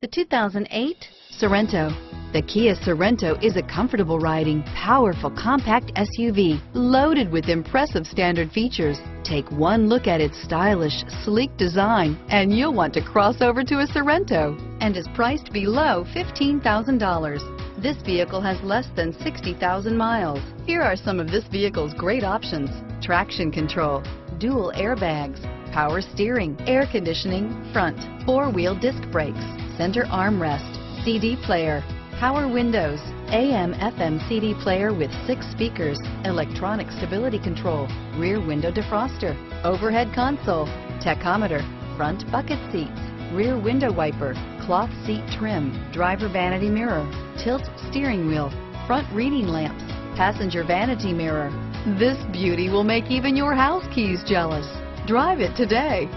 The 2008 Sorento. The Kia Sorento is a comfortable riding, powerful compact SUV loaded with impressive standard features. Take one look at its stylish, sleek design and you'll want to cross over to a Sorento, and is priced below $15,000. This vehicle has less than 60,000 miles. Here are some of this vehicle's great options: traction control, dual airbags, power steering, air conditioning, front, four-wheel disc brakes, center armrest, CD player, power windows, AM/FM CD player with 6 speakers, electronic stability control, rear window defroster, overhead console, tachometer, front bucket seats, rear window wiper, cloth seat trim, driver vanity mirror, tilt steering wheel, front reading lamps, passenger vanity mirror. This beauty will make even your house keys jealous. Drive it today.